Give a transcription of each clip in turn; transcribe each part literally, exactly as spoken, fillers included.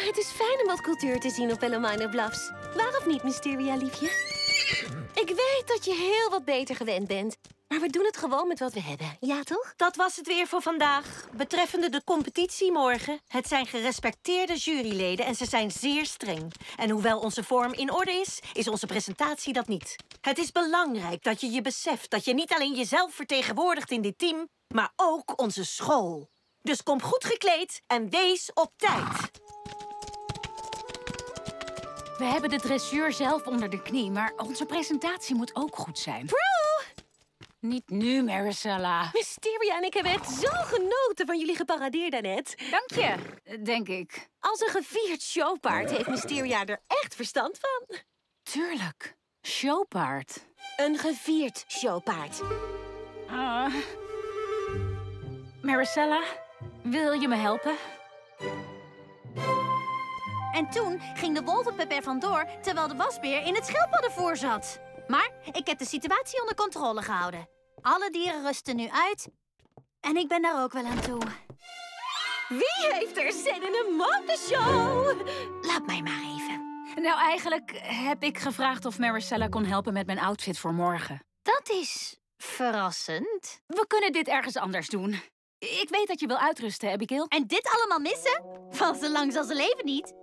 Oh, het is fijn om wat cultuur te zien op Palomino Bluffs. Waar of niet, Mysteria, liefje? Ik weet dat je heel wat beter gewend bent. Maar we doen het gewoon met wat we hebben, ja toch? Dat was het weer voor vandaag. Betreffende de competitie morgen. Het zijn gerespecteerde juryleden en ze zijn zeer streng. En hoewel onze vorm in orde is, is onze presentatie dat niet. Het is belangrijk dat je je beseft dat je niet alleen jezelf vertegenwoordigt in dit team, maar ook onze school. Dus kom goed gekleed en wees op tijd. We hebben de dressuur zelf onder de knie, maar onze presentatie moet ook goed zijn. Prue! Niet nu, Maricela. Mysteria en ik hebben echt zo genoten van jullie geparadeer daarnet. Dank je, denk ik. Als een gevierd showpaard heeft Mysteria er echt verstand van. Tuurlijk. Showpaard. Een gevierd showpaard. Uh, Maricela, wil je me helpen? En toen ging de wolvenpep er vandoor terwijl de wasbeer in het schildpaddenvoer zat. Maar ik heb de situatie onder controle gehouden. Alle dieren rusten nu uit en ik ben daar ook wel aan toe. Wie heeft er zin in een modeshow? Laat mij maar even. Nou, eigenlijk heb ik gevraagd of Maricela kon helpen met mijn outfit voor morgen. Dat is verrassend. We kunnen dit ergens anders doen. Ik weet dat je wil uitrusten, Abigail. En dit allemaal missen? Van zo lang zal ze leven niet.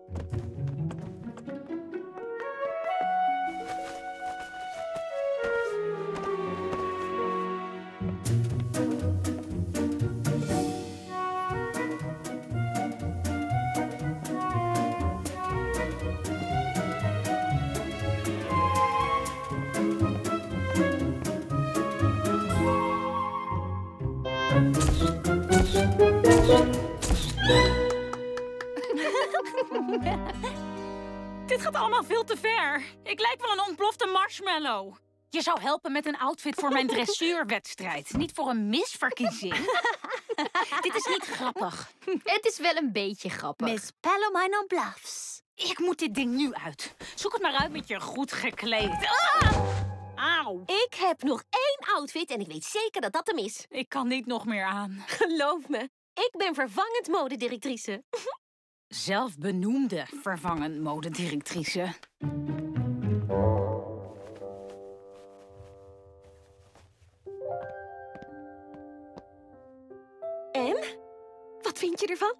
Dit gaat allemaal veel te ver. Ik lijk wel een ontplofte marshmallow. Je zou helpen met een outfit voor mijn dressuurwedstrijd. Niet voor een misverkiezing. Dit is niet grappig. Het is wel een beetje grappig. Miss Palomino Bluffs. Ik moet dit ding nu uit. Zoek het maar uit met je goed gekleed. Ah! Auw. Ik heb nog één outfit en ik weet zeker dat dat hem is. Ik kan niet nog meer aan. Geloof me, ik ben vervangend modedirectrice. Zelfbenoemde vervangend modedirectrice. En? Wat vind je ervan?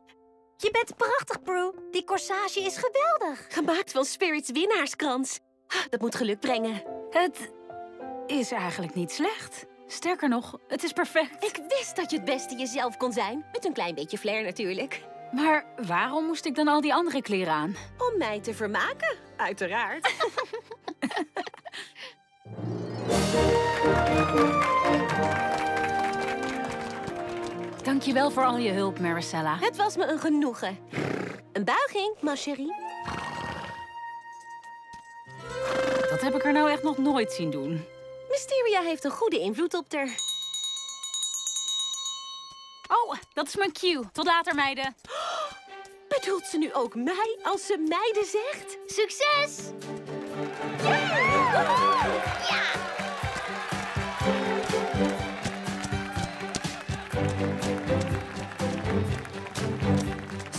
Je bent prachtig, Prue. Die corsage is geweldig. Gemaakt van Spirit's winnaarskrans. Dat moet geluk brengen. Het is eigenlijk niet slecht. Sterker nog, het is perfect. Ik wist dat je het beste jezelf kon zijn. Met een klein beetje flair natuurlijk. Maar waarom moest ik dan al die andere kleren aan? Om mij te vermaken, uiteraard. Dankjewel voor al je hulp, Maricela. Het was me een genoegen. Een buiging, ma chérie. Dat heb ik er nou echt nog nooit zien doen. Mysteria heeft een goede invloed op haar. Oh, dat is mijn cue. Tot later, meiden. Oh, bedoelt ze nu ook mij als ze meiden zegt? Succes! Yeah! Ja!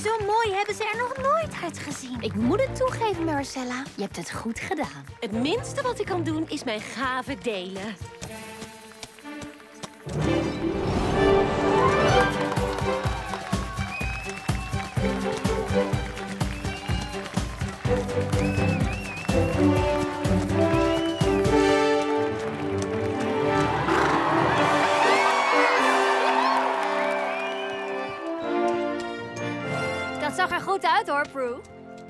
Zo mooi hebben ze er nog nooit uit gezien. Ik moet het toegeven, Maricela. Je hebt het goed gedaan. Het minste wat ik kan doen is mijn gaven delen. Uit hoor, Prue.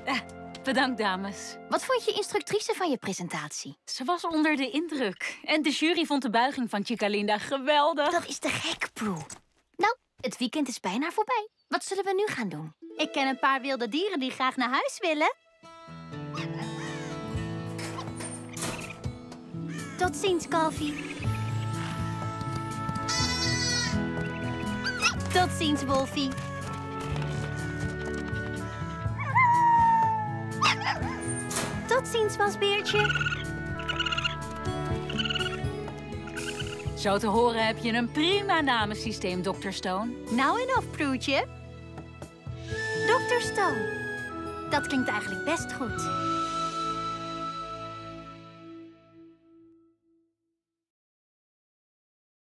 Eh, bedankt, dames. Wat vond je instructrice van je presentatie? Ze was onder de indruk. En de jury vond de buiging van Chica Linda geweldig. Dat is te gek, Prue. Nou, het weekend is bijna voorbij. Wat zullen we nu gaan doen? Ik ken een paar wilde dieren die graag naar huis willen. Tot ziens, Kalfie. Tot ziens, Wolfie. Tot ziens, wasbeertje. Zo te horen heb je een prima namensysteem, Dokter Stone. Nou en of, Proetje. Dokter Stone. Dat klinkt eigenlijk best goed.